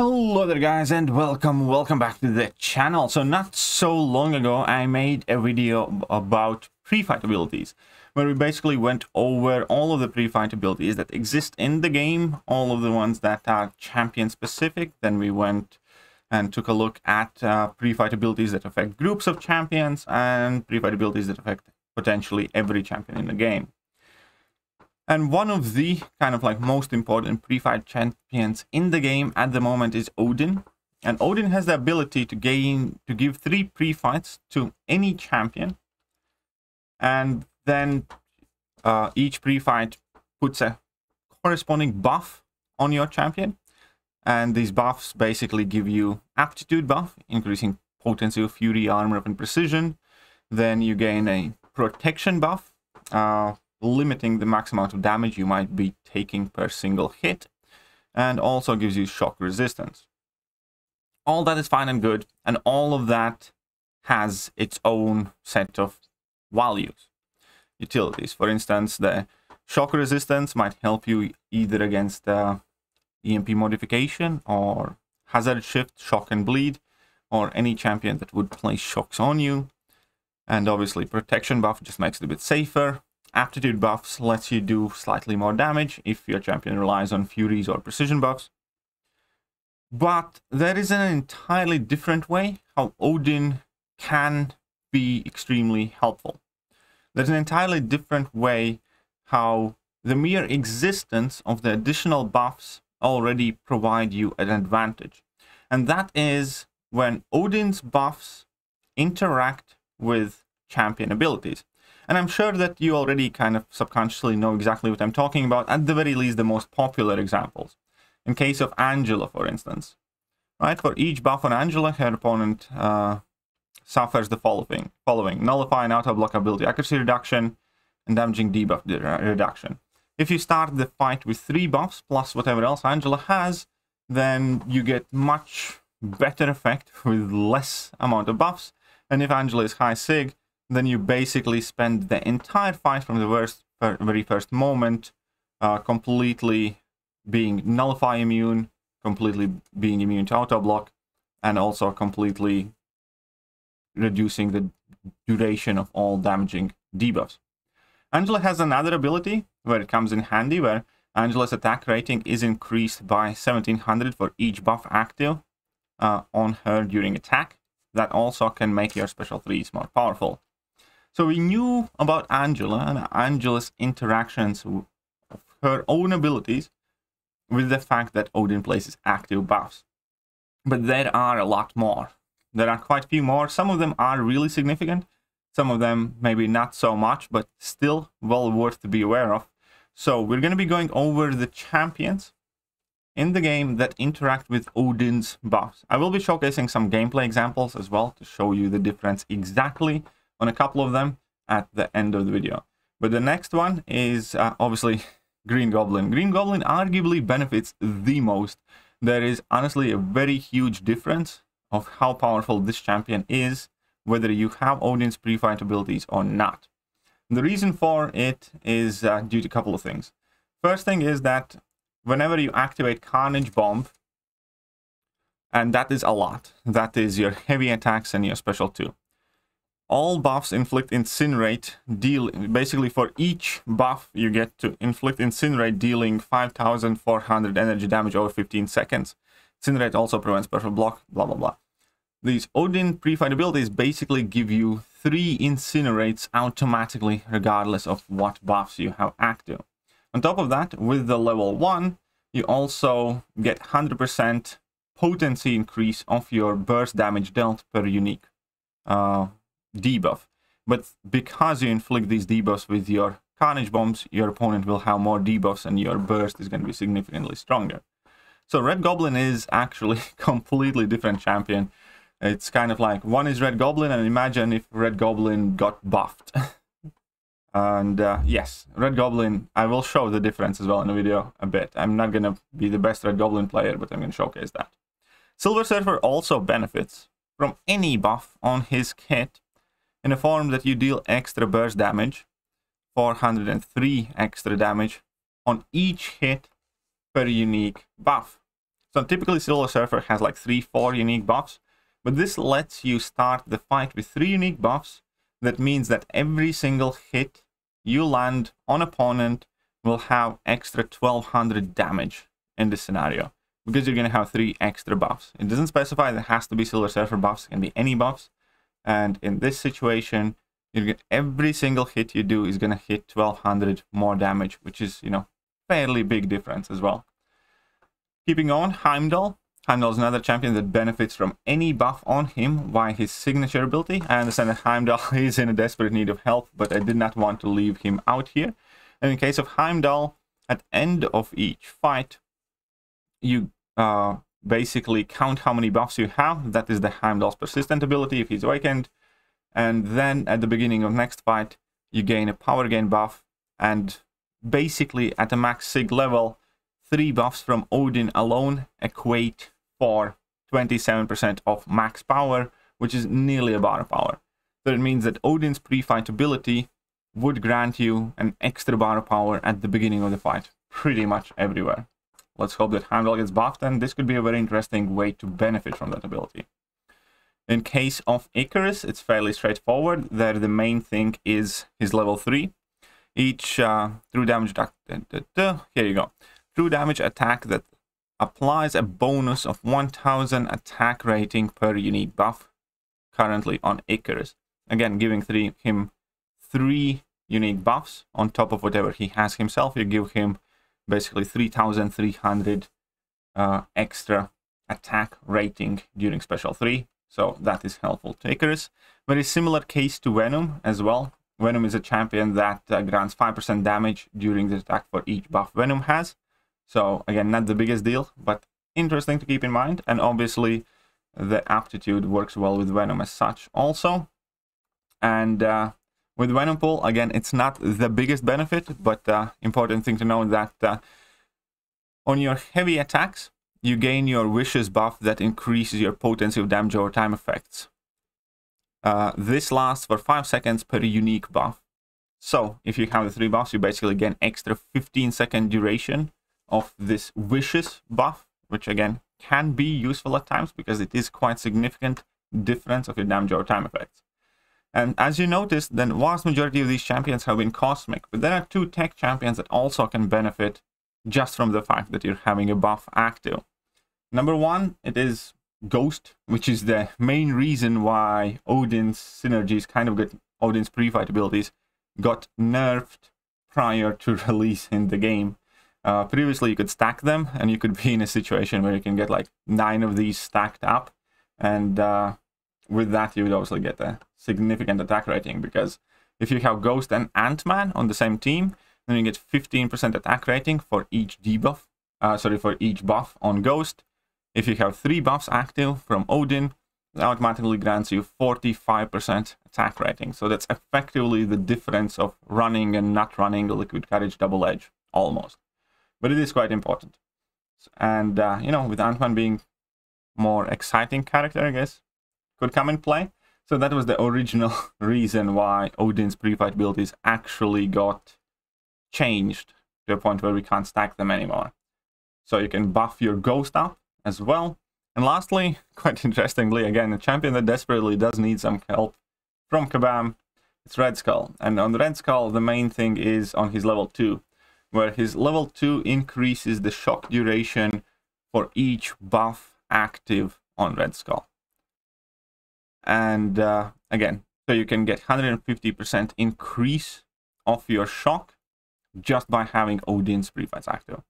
Hello there guys, and welcome back to the channel. So not so long ago I made a video about pre-fight abilities, where we basically went over all of the pre-fight abilities that exist in the game, all of the ones that are champion specific. Then we went and took a look at pre-fight abilities that affect groups of champions and pre-fight abilities that affect potentially every champion in the game. And one of the kind of like most important pre-fight champions in the game at the moment is Odin. And Odin has the ability to give 3 pre-fights to any champion. And then each pre-fight puts a corresponding buff on your champion. And these buffs basically give you aptitude buff, increasing potency of fury, armor up, and precision. Then you gain a protection buff, limiting the max amount of damage you might be taking per single hit, and also gives you shock resistance. All that is fine and good, and all of that has its own set of values, utilities. For instance, the shock resistance might help you either against the EMP modification or hazard shift, shock and bleed, or any champion that would place shocks on you. And obviously protection buff just makes it a bit safer. Aptitude buffs lets you do slightly more damage if your champion relies on furies or precision buffs. But there is an entirely different way how Odin can be extremely helpful. There's an entirely different way how the mere existence of the additional buffs already provide you an advantage. And that is when Odin's buffs interact with champion abilities. And I'm sure that you already kind of subconsciously know exactly what I'm talking about, at the very least the most popular examples. In case of Angela, for instance, right? For each buff on Angela, her opponent suffers the following: nullify and auto-block ability accuracy reduction, and damaging debuff reduction. If you start the fight with 3 buffs plus whatever else Angela has, then you get much better effect with less amount of buffs. And if Angela is high sig, then you basically spend the entire fight from the very first moment completely being nullify immune, completely being immune to auto-block, and also completely reducing the duration of all damaging debuffs. Angela has another ability where it comes in handy, where Angela's attack rating is increased by 1700 for each buff active on her during attack. That also can make your special 3s more powerful. So we knew about Angela and Angela's interactions of her own abilities with the fact that Odin places active buffs. But there are a lot more. There are quite a few more. Some of them are really significant. Some of them maybe not so much, but still well worth to be aware of. So we're going to be going over the champions in the game that interact with Odin's buffs. I will be showcasing some gameplay examples as well to show you the difference exactly on a couple of them at the end of the video. But the next one is obviously Green Goblin. Green Goblin arguably benefits the most. There is honestly a very huge difference of how powerful this champion is, whether you have Odin's pre-fight abilities or not. The reason for it is due to a couple of things. First thing is that whenever you activate Carnage Bomb, and that is a lot, that is your heavy attacks and your special 2. All buffs inflict incinerate, deal basically for each buff you get to inflict incinerate, dealing 5400 energy damage over 15 seconds. Incinerate also prevents special block, blah blah blah. These Odin pre-fight abilities basically give you 3 incinerates automatically regardless of what buffs you have active. On top of that, with the level 1, you also get 100% potency increase of your burst damage dealt per unique debuff. But because you inflict these debuffs with your Carnage Bombs, your opponent will have more debuffs and your burst is going to be significantly stronger. So Red Goblin is actually a completely different champion. It's kind of like, one is Red Goblin, and imagine if Red Goblin got buffed. And yes, Red Goblin, I will show the difference as well in the video a bit. I'm not going to be the best Red Goblin player, but I'm going to showcase that. Silver Surfer also benefits from any buff on his kit in a form that you deal extra burst damage, 403 extra damage on each hit per unique buff. So typically Silver Surfer has like 3-4 unique buffs, but this lets you start the fight with 3 unique buffs. That means that every single hit you land on opponent will have extra 1200 damage in this scenario, because you're going to have 3 extra buffs. It doesn't specify that it has to be Silver Surfer buffs, it can be any buffs. And in this situation, you get every single hit you do is going to hit 1200 more damage, which is, you know, fairly big difference as well. Keeping on, Heimdall. Heimdall is another champion that benefits from any buff on him by his signature ability. I understand that Heimdall is in a desperate need of help, but I did not want to leave him out here. And in case of Heimdall, at end of each fight, you basically count how many buffs you have. That is the Heimdall's persistent ability if he's awakened. And then at the beginning of next fight, you gain a power gain buff. And basically at a max sig level, 3 buffs from Odin alone equate for 27% of max power, which is nearly a bar of power. So it means that Odin's pre-fight ability would grant you an extra bar of power at the beginning of the fight, pretty much everywhere. Let's hope that Heimdall gets buffed, and this could be a very interesting way to benefit from that ability. In case of Icarus, it's fairly straightforward. There, the main thing is his level 3. Each true damage attack, here you go. True damage attack that applies a bonus of 1000 attack rating per unique buff currently on Icarus. Again, giving him three unique buffs on top of whatever he has himself. You give him basically 3,300 extra attack rating during special 3. So that is helpful to Icarus. Very similar case to Venom as well. Venom is a champion that grants 5% damage during the attack for each buff Venom has. So again, not the biggest deal, but interesting to keep in mind. And obviously the aptitude works well with Venom as such also. And with Venom Pool, again, it's not the biggest benefit, but important thing to know that on your heavy attacks, you gain your Wishes buff that increases your potency of damage over time effects. This lasts for 5 seconds per unique buff. So if you have the 3 buffs, you basically gain extra 15-second duration of this Wishes buff, which again can be useful at times because it is quite significant difference of your damage over time effects. And as you noticed, then vast majority of these champions have been cosmic, but there are 2 tech champions that also can benefit just from the fact that you're having a buff active. Number one, it is Ghost, which is the main reason why Odin's synergies kind of got, Odin's pre-fight abilities got nerfed prior to release in the game. Previously you could stack them and you could be in a situation where you can get like 9 of these stacked up, and with that, you would obviously get a significant attack rating, because if you have Ghost and Ant-Man on the same team, then you get 15% attack rating for each debuff, for each buff on Ghost. If you have 3 buffs active from Odin, it automatically grants you 45% attack rating. So that's effectively the difference of running and not running a Liquid Courage Double Edge, almost. But it is quite important. And, you know, with Ant-Man being more exciting character, I guess, could come in play. So that was the original reason why Odin's pre-fight abilities actually got changed to a point where we can't stack them anymore. So you can buff your Ghost up as well. And lastly, quite interestingly, again, a champion that desperately does need some help from Kabam, it's Red Skull. And on Red Skull, the main thing is on his level 2, where his level 2 increases the shock duration for each buff active on Red Skull. And again, so you can get 150% increase of your shock just by having Odin's pre-fights active.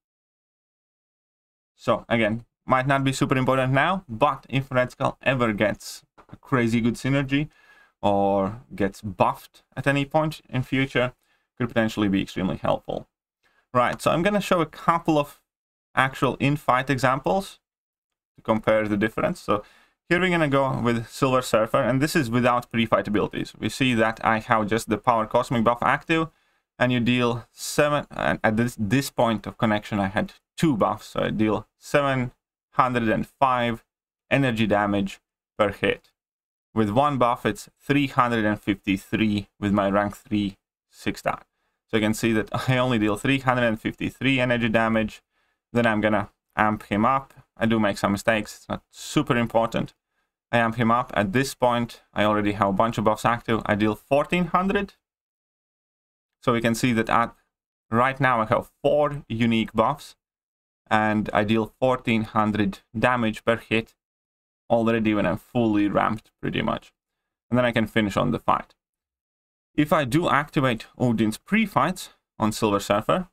So again, might not be super important now, but if Red Skull ever gets a crazy good synergy or gets buffed at any point in future, could potentially be extremely helpful. Right, so I'm going to show a couple of actual in-fight examples to compare the difference. So here we're going to go with Silver Surfer, and this is without pre-fight abilities. We see that I have just the Power Cosmic buff active, and you deal 7, and at this point of connection I had 2 buffs, so I deal 705 energy damage per hit. With 1 buff it's 353 with my rank 3 6-star. So you can see that I only deal 353 energy damage, then I'm going to amp him up. I do make some mistakes. It's not super important. I amp him up. At this point, I already have a bunch of buffs active. I deal 1400. So you can see that at right now I have 4 unique buffs and I deal 1400 damage per hit already when I'm fully ramped pretty much. And then I can finish on the fight. If I do activate Odin's pre-fights on Silver Surfer,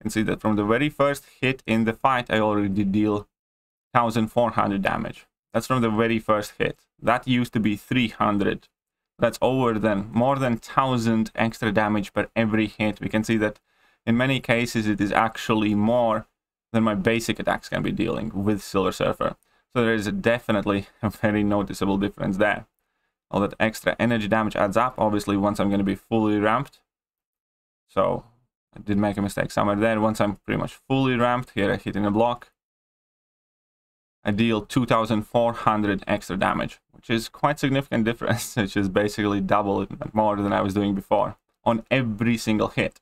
you can see that from the very first hit in the fight, I already deal 1400 damage. That's from the very first hit. That used to be 300. That's more than 1000 extra damage per every hit. We can see that in many cases, it is actually more than my basic attacks can be dealing with Silver Surfer. So there is definitely a very noticeable difference there. All that extra energy damage adds up, obviously, once I'm going to be fully ramped. So I did make a mistake somewhere there. Once I'm pretty much fully ramped, here I hit in a block. I deal 2400 extra damage, which is quite significant difference, which is basically double more than I was doing before on every single hit.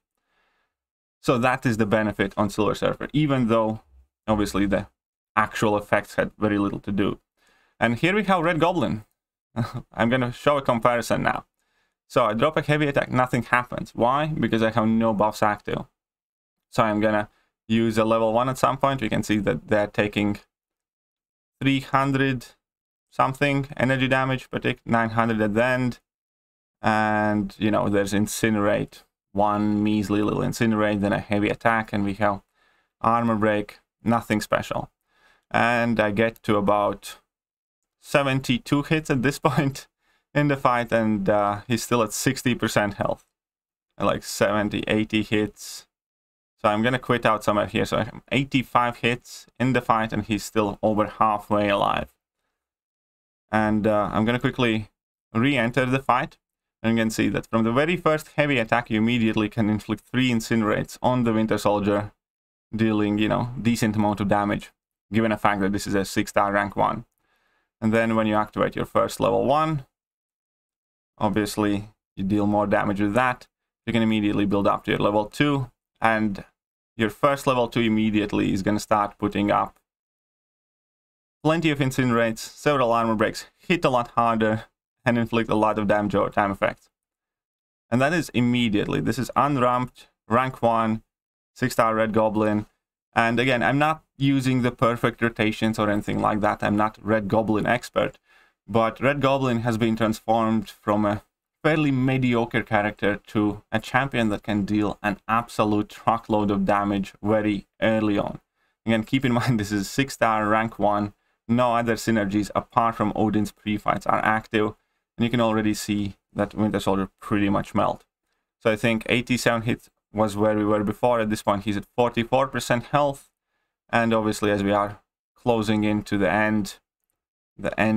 So that is the benefit on Silver Surfer, even though obviously the actual effects had very little to do. And here we have Red Goblin. I'm going to show a comparison now. So I drop a heavy attack, nothing happens. Why? Because I have no buffs active. So I'm going to use a level 1 at some point. We can see that they're taking 300 something energy damage, but 900 at the end. And, you know, there's incinerate, one measly little incinerate, then a heavy attack, and we have armor break, nothing special. And I get to about 72 hits at this point in the fight, and he's still at 60% health. And like 70, 80 hits. So I'm going to quit out somewhere here. So I have 85 hits in the fight, and he's still over halfway alive. And I'm going to quickly re-enter the fight. And you can see that from the very first heavy attack, you immediately can inflict 3 incinerates on the Winter Soldier, dealing, you know, decent amount of damage, given the fact that this is a 6-star rank 1. And then when you activate your first level 1, obviously you deal more damage with that. You can immediately build up to your level 2. And your first level 2 immediately is going to start putting up plenty of incinerates, several armor breaks, hit a lot harder, and inflict a lot of damage over time effects. And that is immediately. This is unramped, rank 1, 6-star Red Goblin. And again, I'm not using the perfect rotations or anything like that. I'm not Red Goblin expert. But Red Goblin has been transformed from a fairly mediocre character to a champion that can deal an absolute truckload of damage very early on. Again, keep in mind this is 6-star rank 1. No other synergies apart from Odin's pre-fights are active. And you can already see that Winter Soldier pretty much melt. So I think 87 hits was where we were before. At this point, he's at 44% health. And obviously, as we are closing into the end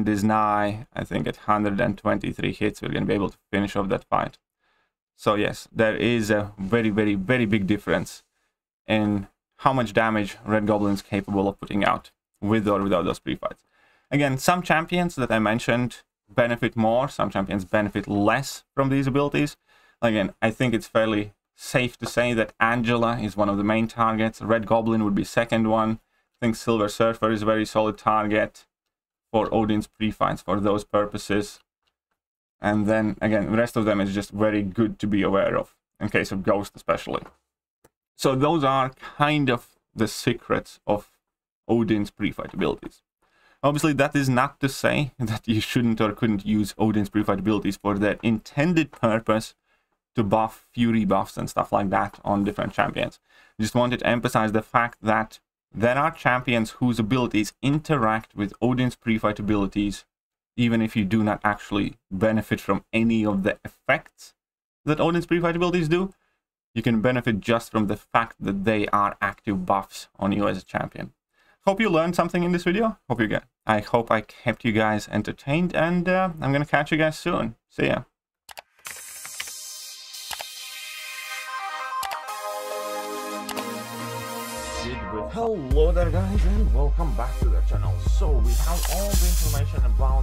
is nigh. I think at 123 hits, we're going to be able to finish off that fight. So yes, there is a very, very, very big difference in how much damage Red Goblin's capable of putting out with or without those pre-fights. Again, some champions that I mentioned benefit more, some champions benefit less from these abilities. Again, I think it's fairly safe to say that Angela is one of the main targets. Red Goblin would be second one. I think Silver Surfer is a very solid target for Odin's pre-fights for those purposes. And then again, the rest of them is just very good to be aware of in case of Ghost especially. So those are kind of the secrets of Odin's pre-fight abilities. Obviously, that is not to say that you shouldn't or couldn't use Odin's pre-fight abilities for their intended purpose to buff fury buffs and stuff like that on different champions. I just wanted to emphasize the fact that there are champions whose abilities interact with Odin's pre-fight abilities, even if you do not actually benefit from any of the effects that Odin's pre-fight abilities do. You can benefit just from the fact that they are active buffs on you as a champion. Hope you learned something in this video. I hope I kept you guys entertained, and I'm gonna catch you guys soon. See ya. Hello there guys, and welcome back to the channel. So we have all the information about